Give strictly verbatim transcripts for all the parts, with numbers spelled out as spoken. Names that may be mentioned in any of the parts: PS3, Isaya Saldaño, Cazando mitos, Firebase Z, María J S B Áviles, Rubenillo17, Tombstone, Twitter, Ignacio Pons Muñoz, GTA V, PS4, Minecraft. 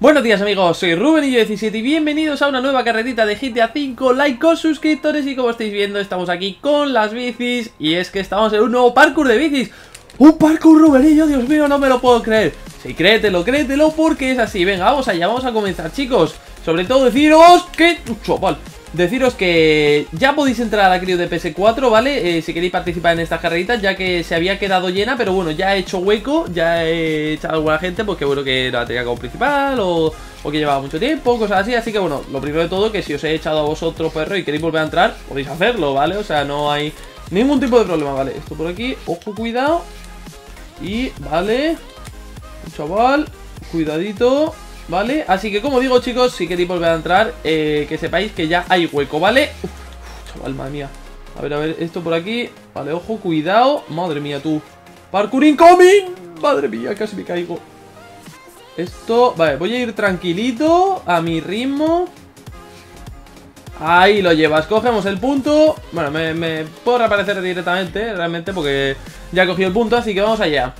Buenos días amigos, soy Rubenillo diecisiete y bienvenidos a una nueva carretita de G T A cinco, like con suscriptores. Y como estáis viendo, estamos aquí con las bicis y es que estamos en un nuevo parkour de bicis. ¡Un parkour, Rubenillo! Dios mío, no me lo puedo creer. Sí, créetelo, créetelo porque es así. Venga, vamos allá, vamos a comenzar chicos. Sobre todo deciros que... chaval, deciros que ya podéis entrar a la crew de P S cuatro, ¿vale? Eh, si queréis participar en estas carreritas, ya que se había quedado llena, pero bueno, ya he hecho hueco, ya he echado a alguna gente, pues que bueno, que la tenía como principal o, o que llevaba mucho tiempo, cosas así. Así que bueno, lo primero de todo, que si os he echado a vosotros, perro, y queréis volver a entrar, podéis hacerlo, ¿vale? O sea, no hay ningún tipo de problema, ¿vale? Esto por aquí, ojo, cuidado. Y, vale, chaval, cuidadito. ¿Vale? Así que como digo chicos, si queréis volver a entrar, eh, que sepáis que ya hay hueco, ¿vale? Uf, chaval, madre mía. A ver, a ver, esto por aquí. Vale, ojo, cuidado. Madre mía, tú. Parkour incoming. Madre mía, casi me caigo. Esto, vale, voy a ir tranquilito, a mi ritmo. Ahí lo llevas, cogemos el punto. Bueno, me, me puedo reaparecer directamente, realmente, porque ya he cogido el punto, así que vamos allá.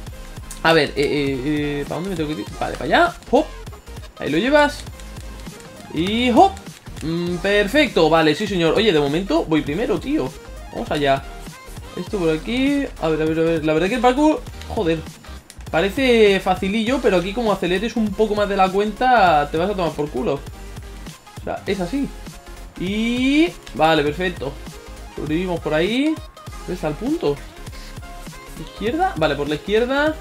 A ver, eh, eh, eh, ¿para dónde me tengo que ir? Vale, para allá, hop. Ahí lo llevas. Y hop. Mm, perfecto, vale, sí señor. Oye, de momento voy primero, tío. Vamos allá. Esto por aquí. A ver, a ver, a ver. La verdad es que el parkour, joder, parece facilillo, pero aquí como aceleres un poco más de la cuenta, te vas a tomar por culo. O sea, es así. Y... vale, perfecto. Sobrevivimos por ahí. ¿Dónde está el punto? ¿Izquierda? Vale, por la izquierda.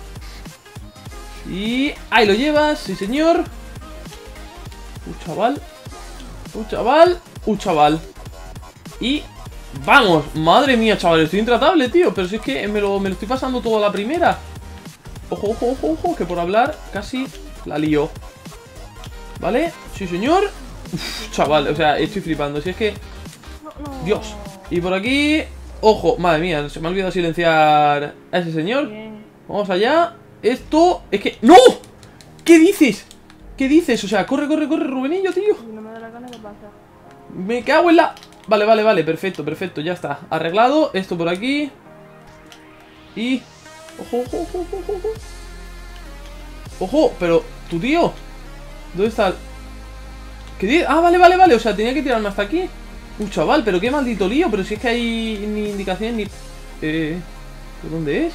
Y... ahí lo llevas, sí señor. Un chaval, un chaval, un chaval. Y vamos, madre mía, chaval, estoy intratable, tío. Pero si es que me lo, me lo estoy pasando todo a la primera. Ojo, ojo, ojo, ojo, que por hablar casi la lío. ¿Vale? Sí, señor. Uf, chaval, o sea, estoy flipando. Si es que... Dios. Y por aquí... ojo, madre mía, se me ha olvidado silenciar a ese señor. Vamos allá. Esto... es que... ¡no! ¿Qué dices? ¿Qué dices? O sea, corre, corre, corre, Rubenillo, tío. No me da la gana, ¿qué pasa? Me cago en la... Vale, vale, vale, perfecto, perfecto, ya está. Arreglado, esto por aquí. Y... ojo, ojo, ojo, ojo, ojo. Ojo, pero... ¿tu tío? ¿Dónde está el...? ¿Qué dices? Ah, vale, vale, vale, o sea, tenía que tirarme hasta aquí. Uy, chaval, pero qué maldito lío, pero si es que hay ni indicación ni... Eh... ¿dónde es?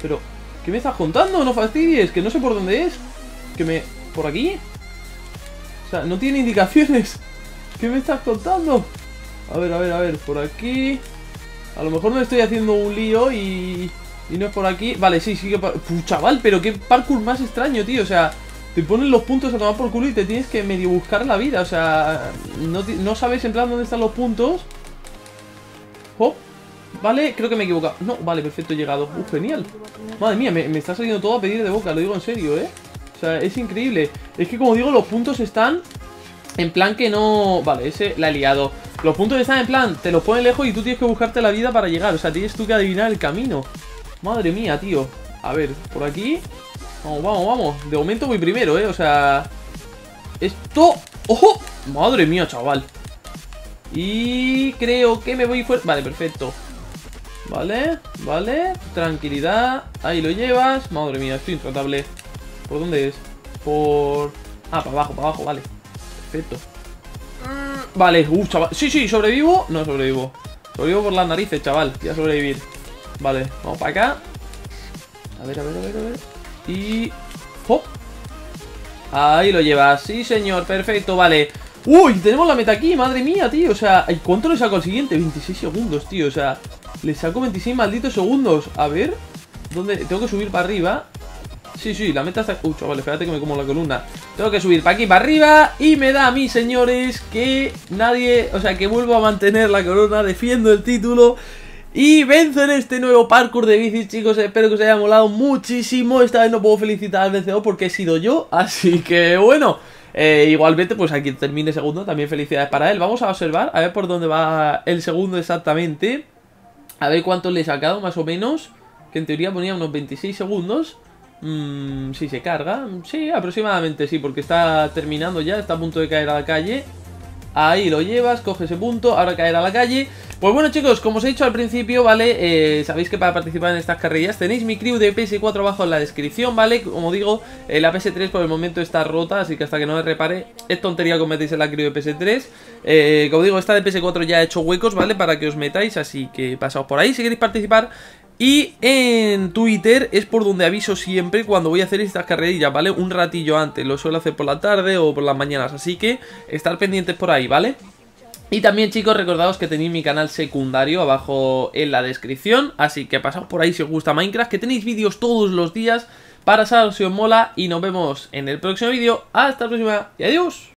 Pero... ¿qué me estás contando? No fastidies, que no sé por dónde es. Que me... ¿por aquí? O sea, no tiene indicaciones. ¿Qué me estás contando? A ver, a ver, a ver, por aquí. A lo mejor me estoy haciendo un lío y... y no es por aquí. Vale, sí, sí que... Puh, chaval, pero qué parkour más extraño, tío. O sea, te ponen los puntos a tomar por culo y te tienes que medio buscar la vida. O sea, no, no sabes en plan dónde están los puntos. Oh, vale, creo que me he equivocado. No, vale, perfecto, he llegado. Uh, genial. Madre mía, me, me está saliendo todo a pedir de boca, lo digo en serio, ¿eh? O sea, es increíble. Es que como digo, los puntos están en plan que no... vale, ese la he liado. Los puntos están en plan, te los ponen lejos y tú tienes que buscarte la vida para llegar. O sea, tienes tú que adivinar el camino. Madre mía, tío. A ver, por aquí. Vamos, vamos, vamos. De momento voy primero, eh. O sea... esto... ¡ojo! Madre mía, chaval. Y... creo que me voy fuera. Vale, perfecto. Vale, vale. Tranquilidad. Ahí lo llevas. Madre mía, estoy intratable. ¿Por dónde es? Por... ah, para abajo, para abajo, vale. Perfecto. Vale, uh, chaval. Sí, sí, sobrevivo. No sobrevivo. Sobrevivo por las narices, chaval. Voy a sobrevivir. Vale, vamos para acá. A ver, a ver, a ver, a ver. Y... ¡hop! Ahí lo llevas. Sí, señor, perfecto, vale. ¡Uy! Tenemos la meta aquí, madre mía, tío. O sea, ¿y cuánto le saco al siguiente? veintiséis segundos, tío. O sea, le saco veintiséis malditos segundos. A ver, ¿dónde? Tengo que subir para arriba. Sí, sí, la meta está... uy, chaval, espérate que me como la columna. Tengo que subir para aquí, para arriba. Y me da a mí, señores, que nadie... o sea, que vuelvo a mantener la corona. Defiendo el título y venzo en este nuevo parkour de bicis, chicos. Espero que os haya molado muchísimo. Esta vez no puedo felicitar al vencedor porque he sido yo. Así que, bueno, eh, igualmente, pues aquí termine segundo. También felicidades para él. Vamos a observar, a ver por dónde va el segundo exactamente. A ver cuánto le he sacado, más o menos. Que en teoría ponía unos veintiséis segundos. Mm, si se carga, sí, aproximadamente sí, porque está terminando ya, está a punto de caer a la calle. Ahí lo llevas, coge ese punto, ahora caer a la calle. Pues bueno, chicos, como os he dicho al principio, ¿vale? Eh, sabéis que para participar en estas carreras tenéis mi crew de P S cuatro abajo en la descripción, ¿vale? Como digo, eh, la P S tres por el momento está rota, así que hasta que no la repare, es tontería que os metáis en la crew de P S tres. Eh, como digo, esta de P S cuatro ya he hecho huecos, ¿vale? Para que os metáis, así que pasaos por ahí si queréis participar. Y en Twitter es por donde aviso siempre cuando voy a hacer estas carrerillas, ¿vale? Un ratillo antes, lo suelo hacer por la tarde o por las mañanas, así que estar pendientes por ahí, ¿vale? Y también, chicos, recordaos que tenéis mi canal secundario abajo en la descripción, así que pasaos por ahí si os gusta Minecraft, que tenéis vídeos todos los días para saber si os mola y nos vemos en el próximo vídeo. Hasta la próxima y adiós.